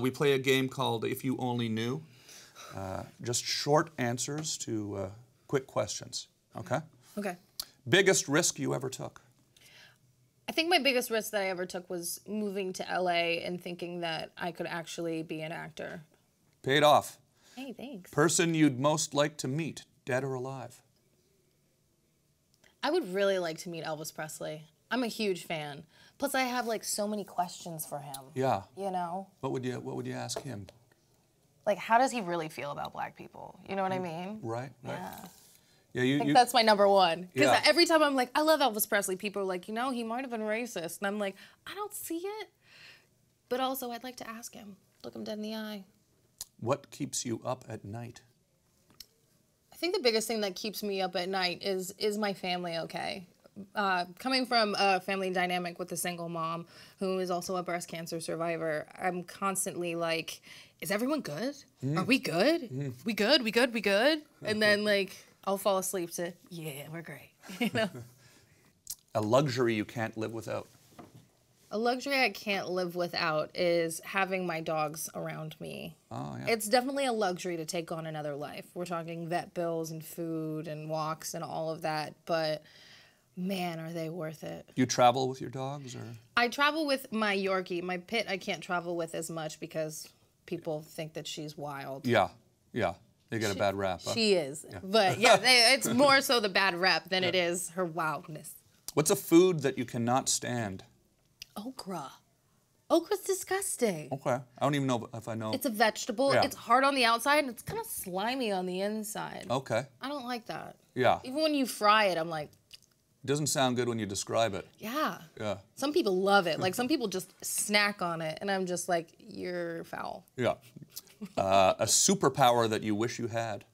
We play a game called If You Only Knew. Just short answers to quick questions, okay? Okay. Biggest risk you ever took? I think my biggest risk that I ever took was moving to LA and thinking that I could actually be an actor. Paid off. Hey, thanks. Person you'd most like to meet, dead or alive? I would really like to meet Elvis Presley. I'm a huge fan. Plus, I have like so many questions for him. Yeah. You know. What would you ask him? Like, how does he really feel about black people? You know what I mean? Right. Right. Yeah. Yeah, I think that's my number one. Because every time I'm like, I love Elvis Presley, people are like, you know, he might have been racist. And I'm like, I don't see it. But also, I'd like to ask him. Look him dead in the eye. What keeps you up at night? I think the biggest thing that keeps me up at night is my family okay? Coming from a family dynamic with a single mom, who is also a breast cancer survivor, I'm constantly like, is everyone good? Mm. Are we good? Mm. We good? We good? We good? And then like... I'll fall asleep to, yeah, we're great, you know? A luxury you can't live without. A luxury I can't live without is having my dogs around me. Oh, yeah. It's definitely a luxury to take on another life. We're talking vet bills and food and walks and all of that, but man, are they worth it. You travel with your dogs, or? I travel with my Yorkie. My pit I can't travel with as much because people think that she's wild. Yeah, yeah. They got a bad rap. Huh? She is. Yeah. But yeah, it's more so the bad rap than it is her wildness. What's a food that you cannot stand? Okra. Okra's disgusting. Okay. I don't even know if I know. It's a vegetable. Yeah. It's hard on the outside and it's kind of slimy on the inside. Okay. I don't like that. Yeah. Even when you fry it, I'm like... It doesn't sound good when you describe it. Yeah. Yeah. Some people love it. Like some people just snack on it and I'm just like, you're foul. Yeah. A superpower that you wish you had?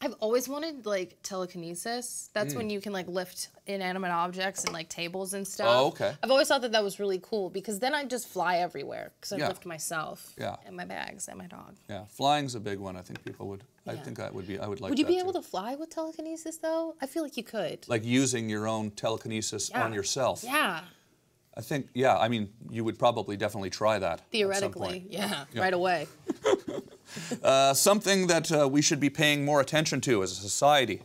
I've always wanted, like, telekinesis. That's when you can, like, lift inanimate objects and, like, tables and stuff. Oh, okay. I've always thought that that was really cool because then I just fly everywhere because I lift myself and my bags and my dog. Yeah, flying's a big one. I think people would, I think that would be, I would like that. Would you be able to fly with telekinesis, though? I feel like you could. Like, using your own telekinesis on yourself. Yeah. I think, yeah, I mean, you would probably definitely try that. Theoretically, yeah, right away. Something that we should be paying more attention to as a society.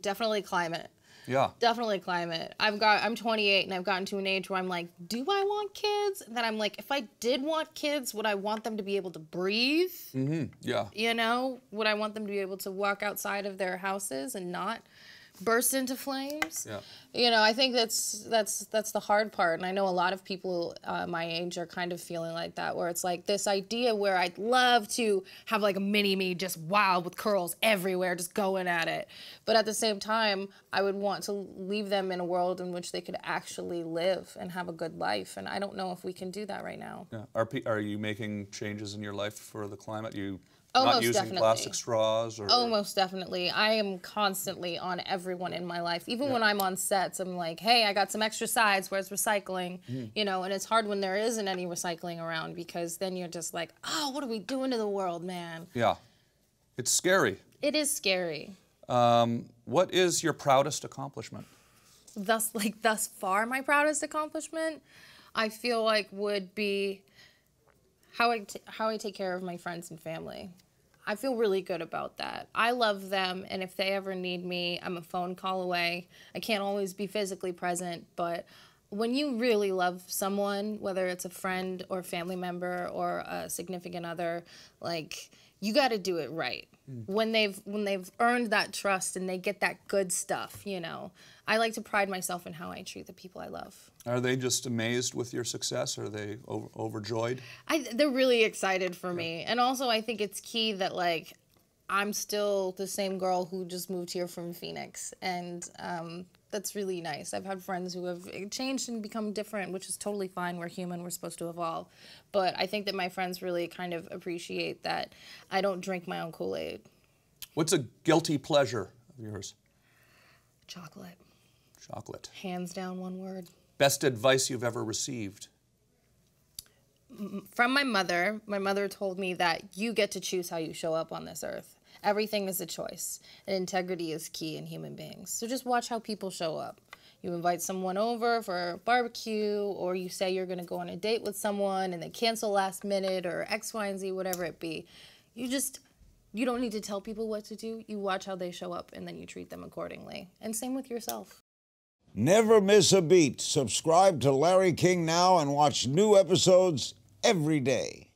Definitely climate. Yeah. Definitely climate. I'm 28 and I've gotten to an age where I'm like, do I want kids? And then I'm like, if I did want kids, would I want them to be able to breathe? Mm-hmm, yeah. You know, would I want them to be able to walk outside of their houses and not burst into flames? Yeah. You know, I think that's the hard part, and I know a lot of people my age are kind of feeling like that, where it's like this idea where I'd love to have like a mini-me just wild with curls everywhere, just going at it. But at the same time, I would want to leave them in a world in which they could actually live and have a good life, and I don't know if we can do that right now. Yeah. Are you making changes in your life for the climate? Not using plastic straws? Or... Oh, most definitely. I am constantly on everyone in my life. Even when I'm on sets, I'm like, hey, I got some extra sides, where's recycling? You know, and it's hard when there isn't any recycling around because then you're just like, oh, what are we doing to the world, man? Yeah. It's scary. It is scary. What is your proudest accomplishment? Thus far, my proudest accomplishment, I feel like would be how I take care of my friends and family. I feel really good about that. I love them, and if they ever need me, I'm a phone call away. I can't always be physically present, but when you really love someone, whether it's a friend or family member or a significant other, like, you gotta do it right. When they've earned that trust and they get that good stuff, you know. I like to pride myself in how I treat the people I love. Are they just amazed with your success? Are they overjoyed? They're really excited for me. And also I think it's key that like, I'm still the same girl who just moved here from Phoenix. And that's really nice. I've had friends who have changed and become different, which is totally fine. We're human, we're supposed to evolve. But I think that my friends really kind of appreciate that I don't drink my own Kool-Aid. What's a guilty pleasure of yours? Chocolate. Chocolate. Hands down, one word. Best advice you've ever received? From my mother. My mother told me that you get to choose how you show up on this earth. Everything is a choice, and integrity is key in human beings. So just watch how people show up. you invite someone over for a barbecue, or you say you're going to go on a date with someone and they cancel last minute, or X, Y, and Z, whatever it be. You don't need to tell people what to do. You watch how they show up and then you treat them accordingly. And same with yourself. Never miss a beat. Subscribe to Larry King Now and watch new episodes every day.